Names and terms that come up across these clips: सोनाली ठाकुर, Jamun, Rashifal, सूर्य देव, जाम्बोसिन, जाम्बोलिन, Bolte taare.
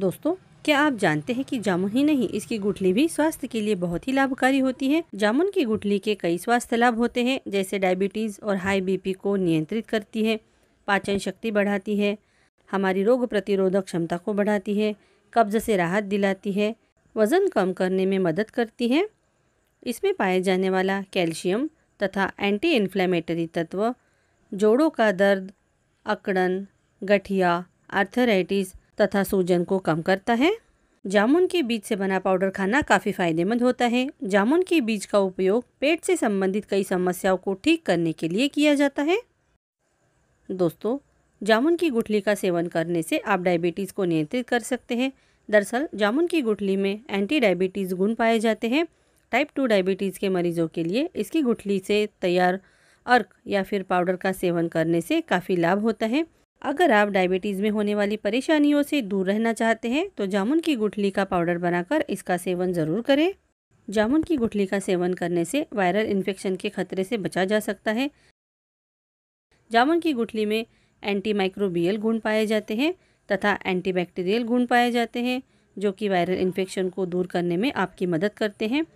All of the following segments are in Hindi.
दोस्तों, क्या आप जानते हैं कि जामुन ही नहीं इसकी गुठली भी स्वास्थ्य के लिए बहुत ही लाभकारी होती है। जामुन की गुठली के कई स्वास्थ्य लाभ होते हैं, जैसे डायबिटीज़ और हाई बीपी को नियंत्रित करती है, पाचन शक्ति बढ़ाती है, हमारी रोग प्रतिरोधक क्षमता को बढ़ाती है, कब्ज से राहत दिलाती है, वज़न कम करने में मदद करती है। इसमें पाए जाने वाला कैल्शियम तथा एंटी इन्फ्लेमेटरी तत्व जोड़ों का दर्द, अकड़न, गठिया, आर्थराइटिस तथा सूजन को कम करता है। जामुन के बीज से बना पाउडर खाना काफ़ी फायदेमंद होता है। जामुन के बीज का उपयोग पेट से संबंधित कई समस्याओं को ठीक करने के लिए किया जाता है। दोस्तों, जामुन की गुठली का सेवन करने से आप डायबिटीज़ को नियंत्रित कर सकते हैं। दरअसल जामुन की गुठली में एंटी डायबिटीज़ गुण पाए जाते हैं। टाइप 2 डायबिटीज़ के मरीजों के लिए इसकी गुठली से तैयार अर्क या फिर पाउडर का सेवन करने से काफ़ी लाभ होता है। अगर आप डायबिटीज़ में होने वाली परेशानियों से दूर रहना चाहते हैं तो जामुन की गुठली का पाउडर बनाकर इसका सेवन ज़रूर करें। जामुन की गुठली का सेवन करने से वायरल इन्फेक्शन के खतरे से बचा जा सकता है। जामुन की गुठली में एंटीमाइक्रोबियल गुण पाए जाते हैं तथा एंटीबैक्टीरियल गुण पाए जाते हैं, जो कि वायरल इन्फेक्शन को दूर करने में आपकी मदद करते हैं।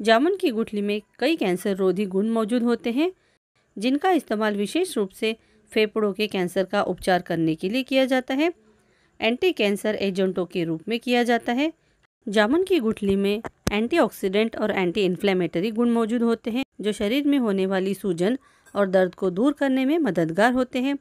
जामुन की गुठली में कई कैंसर रोधी गुण मौजूद होते हैं, जिनका इस्तेमाल विशेष रूप से फेफड़ों के कैंसर का उपचार करने के लिए किया जाता है। एंटी कैंसर एजेंटों के रूप में किया जाता है। जामुन की गुठली में एंटीऑक्सीडेंट और एंटी इन्फ्लेमेटरी गुण मौजूद होते हैं, जो शरीर में होने वाली सूजन और दर्द को दूर करने में मददगार होते हैं।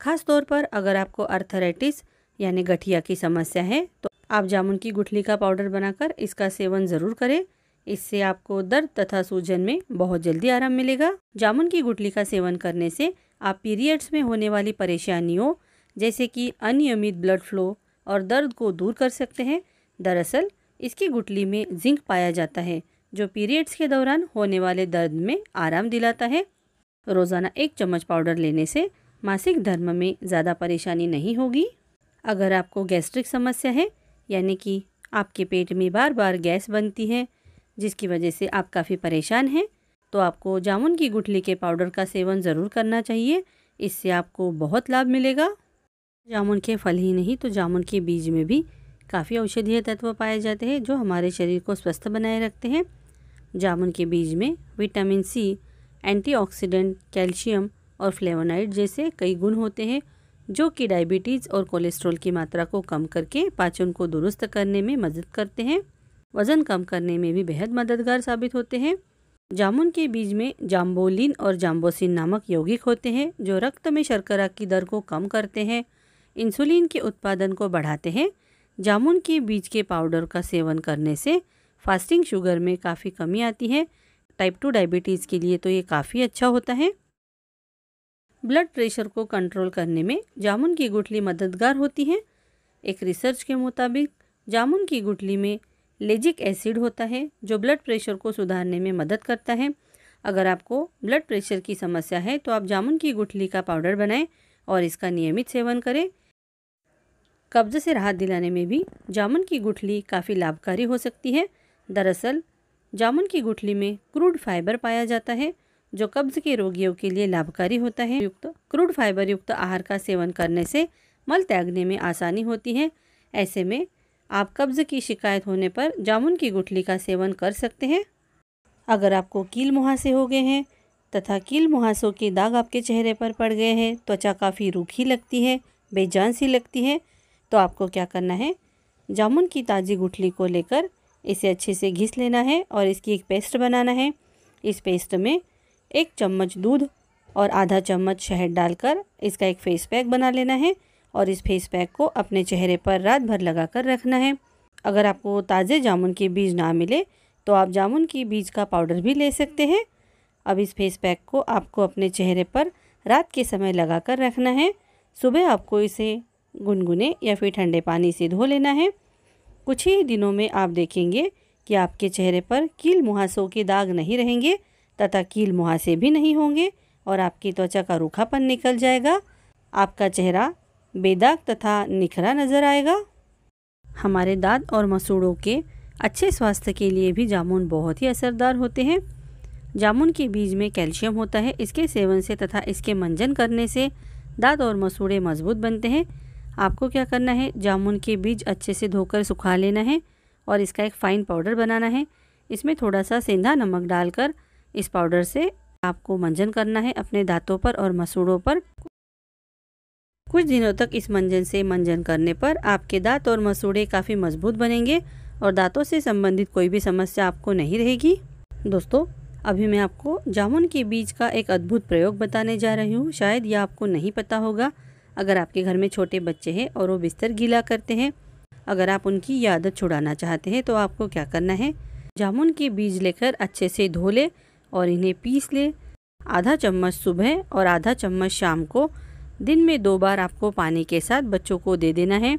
खास तौर पर अगर आपको आर्थराइटिस यानी गठिया की समस्या है तो आप जामुन की गुठली का पाउडर बनाकर इसका सेवन ज़रूर करें। इससे आपको दर्द तथा सूजन में बहुत जल्दी आराम मिलेगा। जामुन की गुठली का सेवन करने से आप पीरियड्स में होने वाली परेशानियों जैसे कि अनियमित ब्लड फ्लो और दर्द को दूर कर सकते हैं। दरअसल इसकी गुठली में जिंक पाया जाता है, जो पीरियड्स के दौरान होने वाले दर्द में आराम दिलाता है। रोज़ाना 1 चम्मच पाउडर लेने से मासिक धर्म में ज़्यादा परेशानी नहीं होगी। अगर आपको गैस्ट्रिक समस्या है, यानी कि आपके पेट में बार बार गैस बनती है जिसकी वजह से आप काफ़ी परेशान हैं, तो आपको जामुन की गुठली के पाउडर का सेवन ज़रूर करना चाहिए। इससे आपको बहुत लाभ मिलेगा। जामुन के फल ही नहीं तो जामुन के बीज में भी काफ़ी औषधीय तत्व पाए जाते हैं, जो हमारे शरीर को स्वस्थ बनाए रखते हैं। जामुन के बीज में विटामिन सी, एंटीऑक्सीडेंट, कैल्शियम और फ्लेवोनाइड जैसे कई गुण होते हैं, जो कि डायबिटीज़ और कोलेस्ट्रॉल की मात्रा को कम करके पाचन को दुरुस्त करने में मदद करते हैं। वज़न कम करने में भी बेहद मददगार साबित होते हैं। जामुन के बीज में जाम्बोलिन और जाम्बोसिन नामक यौगिक होते हैं, जो रक्त में शर्करा की दर को कम करते हैं, इंसुलिन के उत्पादन को बढ़ाते हैं। जामुन के बीज के पाउडर का सेवन करने से फास्टिंग शुगर में काफ़ी कमी आती है। टाइप 2 डायबिटीज़ के लिए तो ये काफ़ी अच्छा होता है। ब्लड प्रेशर को कंट्रोल करने में जामुन की गुठली मददगार होती है। एक रिसर्च के मुताबिक जामुन की गुठली में लेजिक एसिड होता है, जो ब्लड प्रेशर को सुधारने में मदद करता है। अगर आपको ब्लड प्रेशर की समस्या है तो आप जामुन की गुठली का पाउडर बनाएं और इसका नियमित सेवन करें। कब्ज से राहत दिलाने में भी जामुन की गुठली काफ़ी लाभकारी हो सकती है। दरअसल जामुन की गुठली में क्रूड फाइबर पाया जाता है, जो कब्ज के रोगियों के लिए लाभकारी होता है। क्रूड फाइबर युक्त आहार का सेवन करने से मल त्यागने में आसानी होती है। ऐसे में आप कब्ज़ की शिकायत होने पर जामुन की गुठली का सेवन कर सकते हैं। अगर आपको कील मुहासे हो गए हैं तथा कील मुहासों के दाग आपके चेहरे पर पड़ गए हैं, त्वचा काफ़ी रूखी लगती है, बेजान सी लगती है, तो आपको क्या करना है, जामुन की ताज़ी गुठली को लेकर इसे अच्छे से घिस लेना है और इसकी एक पेस्ट बनाना है। इस पेस्ट में 1 चम्मच दूध और आधा चम्मच शहद डालकर इसका एक फेस पैक बना लेना है और इस फेस पैक को अपने चेहरे पर रात भर लगाकर रखना है। अगर आपको ताज़े जामुन के बीज ना मिले तो आप जामुन के बीज का पाउडर भी ले सकते हैं। अब इस फेस पैक को आपको अपने चेहरे पर रात के समय लगाकर रखना है। सुबह आपको इसे गुनगुने या फिर ठंडे पानी से धो लेना है। कुछ ही दिनों में आप देखेंगे कि आपके चेहरे पर कील मुहासों के दाग नहीं रहेंगे तथा कील मुहासे भी नहीं होंगे और आपकी त्वचा का रूखापन निकल जाएगा। आपका चेहरा बेदाग तथा निखरा नज़र आएगा। हमारे दांत और मसूड़ों के अच्छे स्वास्थ्य के लिए भी जामुन बहुत ही असरदार होते हैं। जामुन के बीज में कैल्शियम होता है। इसके सेवन से तथा इसके मंजन करने से दांत और मसूड़े मजबूत बनते हैं। आपको क्या करना है, जामुन के बीज अच्छे से धोकर सुखा लेना है और इसका एक फ़ाइन पाउडर बनाना है। इसमें थोड़ा सा सेंधा नमक डालकर इस पाउडर से आपको मंजन करना है अपने दांतों पर और मसूड़ों पर। कुछ दिनों तक इस मंजन से मंजन करने पर आपके दांत और मसूड़े काफ़ी मजबूत बनेंगे और दांतों से संबंधित कोई भी समस्या आपको नहीं रहेगी। दोस्तों, अभी मैं आपको जामुन के बीज का एक अद्भुत प्रयोग बताने जा रही हूँ। शायद यह आपको नहीं पता होगा। अगर आपके घर में छोटे बच्चे हैं और वो बिस्तर गीला करते हैं, अगर आप उनकी यह आदत छुड़ाना चाहते हैं तो आपको क्या करना है, जामुन के बीज लेकर अच्छे से धो ले और इन्हें पीस ले। आधा चम्मच सुबह और आधा चम्मच शाम को दिन में 2 बार आपको पानी के साथ बच्चों को दे देना है।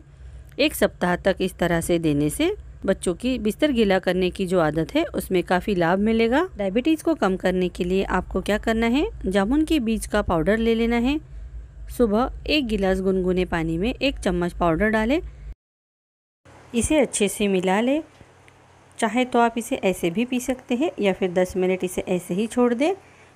1 सप्ताह तक इस तरह से देने से बच्चों की बिस्तर गीला करने की जो आदत है उसमें काफ़ी लाभ मिलेगा। डायबिटीज़ को कम करने के लिए आपको क्या करना है, जामुन के बीज का पाउडर ले लेना है। सुबह 1 गिलास गुनगुने पानी में 1 चम्मच पाउडर डालें, इसे अच्छे से मिला लें। चाहे तो आप इसे ऐसे भी पी सकते हैं या फिर 10 मिनट इसे ऐसे ही छोड़ दें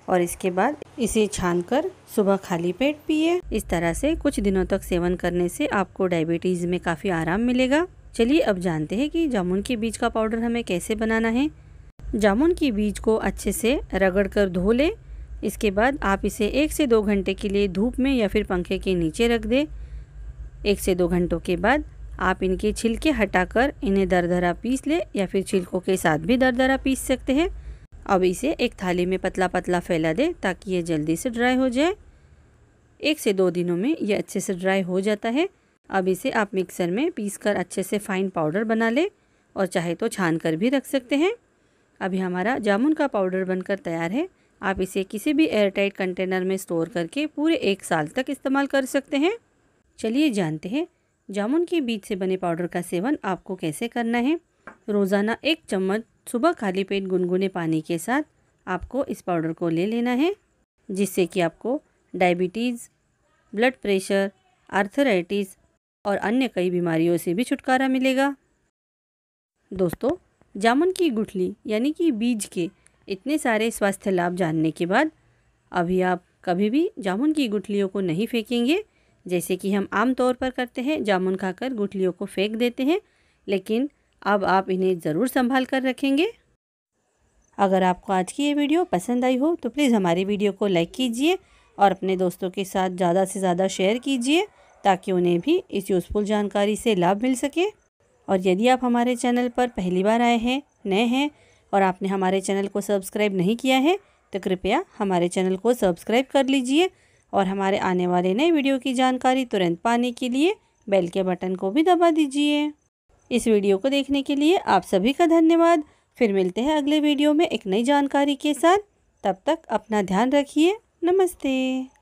और इसके बाद इसे छानकर सुबह खाली पेट पिए। इस तरह से कुछ दिनों तक सेवन करने से आपको डायबिटीज़ में काफ़ी आराम मिलेगा। चलिए अब जानते हैं कि जामुन के बीज का पाउडर हमें कैसे बनाना है। जामुन के बीज को अच्छे से रगड़कर धो लें। इसके बाद आप इसे 1 से 2 घंटे के लिए धूप में या फिर पंखे के नीचे रख दें। 1 से 2 घंटों के बाद आप इनके छिलके हटाकर इन्हें दरदरा पीस लें या फिर छिलकों के साथ भी दरदरा पीस सकते हैं। अब इसे एक थाली में पतला पतला फैला दें ताकि ये जल्दी से ड्राई हो जाए। 1 से 2 दिनों में ये अच्छे से ड्राई हो जाता है। अब इसे आप मिक्सर में पीसकर अच्छे से फाइन पाउडर बना लें और चाहे तो छान कर भी रख सकते हैं। अभी हमारा जामुन का पाउडर बनकर तैयार है। आप इसे किसी भी एयरटाइट कंटेनर में स्टोर करके पूरे 1 साल तक इस्तेमाल कर सकते हैं। चलिए जानते हैं जामुन के बीज से बने पाउडर का सेवन आपको कैसे करना है। रोज़ाना 1 चम्मच सुबह खाली पेट गुनगुने पानी के साथ आपको इस पाउडर को ले लेना है, जिससे कि आपको डायबिटीज़, ब्लड प्रेशर, आर्थराइटिस और अन्य कई बीमारियों से भी छुटकारा मिलेगा। दोस्तों, जामुन की गुठली यानी कि बीज के इतने सारे स्वास्थ्य लाभ जानने के बाद अभी आप कभी भी जामुन की गुठलियों को नहीं फेंकेंगे, जैसे कि हम आम तौर पर करते हैं, जामुन खाकर गुठलियों को फेंक देते हैं। लेकिन अब आप इन्हें ज़रूर संभाल कर रखेंगे। अगर आपको आज की ये वीडियो पसंद आई हो तो प्लीज़ हमारी वीडियो को लाइक कीजिए और अपने दोस्तों के साथ ज़्यादा से ज़्यादा शेयर कीजिए ताकि उन्हें भी इस यूज़फुल जानकारी से लाभ मिल सके। और यदि आप हमारे चैनल पर पहली बार आए हैं, नए हैं और आपने हमारे चैनल को सब्सक्राइब नहीं किया है तो कृपया हमारे चैनल को सब्सक्राइब कर लीजिए और हमारे आने वाले नए वीडियो की जानकारी तुरंत पाने के लिए बेल के बटन को भी दबा दीजिए। इस वीडियो को देखने के लिए आप सभी का धन्यवाद। फिर मिलते हैं अगले वीडियो में एक नई जानकारी के साथ। तब तक अपना ध्यान रखिए। नमस्ते।